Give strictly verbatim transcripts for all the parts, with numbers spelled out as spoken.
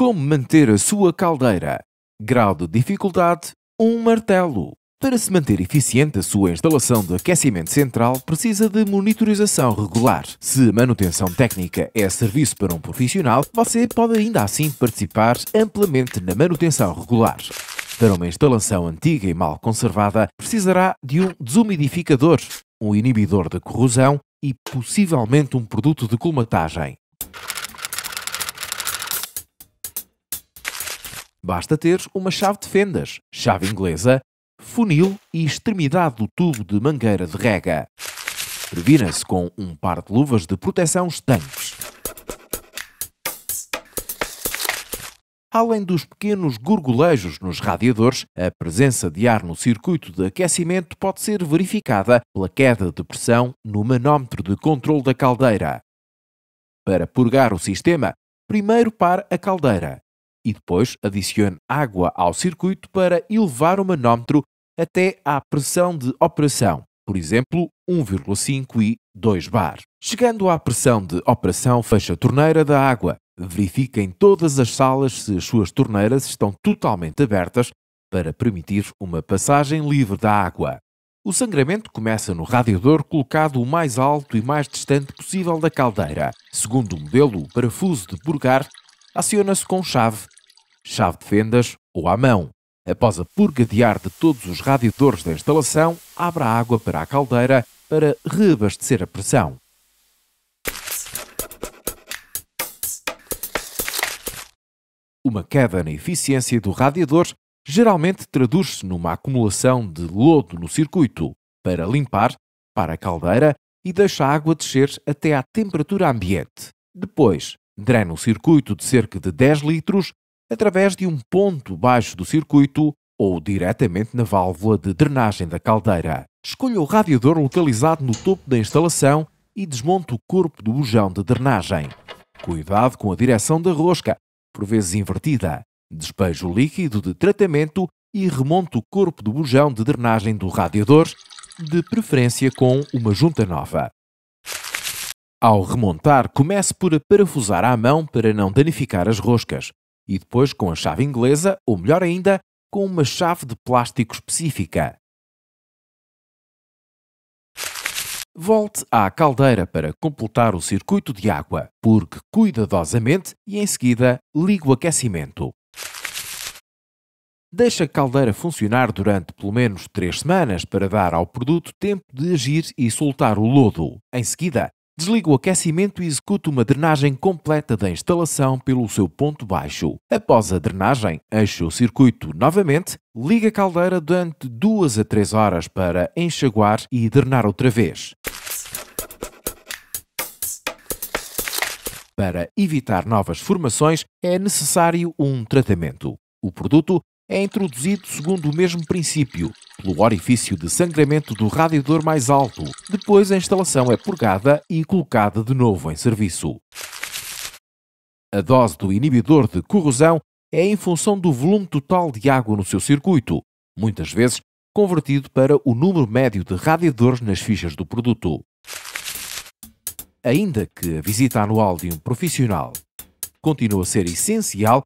Como manter a sua caldeira? Grau de dificuldade, um martelo. Para se manter eficiente, a sua instalação de aquecimento central precisa de monitorização regular. Se a manutenção técnica é serviço para um profissional, você pode ainda assim participar amplamente na manutenção regular. Para uma instalação antiga e mal conservada, precisará de um desumidificador, um inibidor de corrosão e, possivelmente, um produto de colmatagem. Basta ter uma chave de fendas, chave inglesa, funil e extremidade do tubo de mangueira de rega. Previna-se com um par de luvas de proteção estanques. Além dos pequenos gorgolejos nos radiadores, a presença de ar no circuito de aquecimento pode ser verificada pela queda de pressão no manómetro de controle da caldeira. Para purgar o sistema, primeiro pare a caldeira e depois adicione água ao circuito para elevar o manómetro até à pressão de operação, por exemplo, um vírgula cinco e dois bar. Chegando à pressão de operação, feche a torneira da água. Verifique em todas as salas se as suas torneiras estão totalmente abertas para permitir uma passagem livre da água. O sangramento começa no radiador colocado o mais alto e mais distante possível da caldeira. Segundo o modelo, o parafuso de purgar aciona-se com chave, chave de fendas ou à mão. Após a purgadear de todos os radiadores da instalação, abra a água para a caldeira para reabastecer a pressão. Uma queda na eficiência do radiador geralmente traduz-se numa acumulação de lodo no circuito. Para limpar, para a caldeira e deixa a água descer até à temperatura ambiente. Depois, drena o circuito de cerca de dez litros através de um ponto baixo do circuito ou diretamente na válvula de drenagem da caldeira. Escolha o radiador localizado no topo da instalação e desmonte o corpo do bujão de drenagem. Cuidado com a direção da rosca, por vezes invertida. Despeje o líquido de tratamento e remonte o corpo do bujão de drenagem do radiador, de preferência com uma junta nova. Ao remontar, comece por parafusar à mão para não danificar as roscas e depois com a chave inglesa, ou melhor ainda, com uma chave de plástico específica. Volte à caldeira para completar o circuito de água, purgue cuidadosamente e em seguida ligue o aquecimento. Deixe a caldeira funcionar durante pelo menos três semanas para dar ao produto tempo de agir e soltar o lodo. Em seguida, desligue o aquecimento e execute uma drenagem completa da instalação pelo seu ponto baixo. Após a drenagem, enche o circuito novamente, ligue a caldeira durante duas a três horas para enxaguar e drenar outra vez. Para evitar novas formações, é necessário um tratamento. O produto é introduzido segundo o mesmo princípio, pelo orifício de sangramento do radiador mais alto. Depois a instalação é purgada e colocada de novo em serviço. A dose do inibidor de corrosão é em função do volume total de água no seu circuito, muitas vezes convertido para o número médio de radiadores nas fichas do produto. Ainda que a visita anual de um profissional continua a ser essencial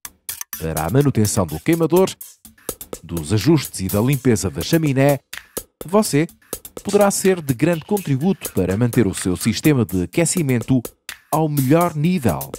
para a manutenção do queimador, dos ajustes e da limpeza da chaminé, você poderá ser de grande contributo para manter o seu sistema de aquecimento ao melhor nível.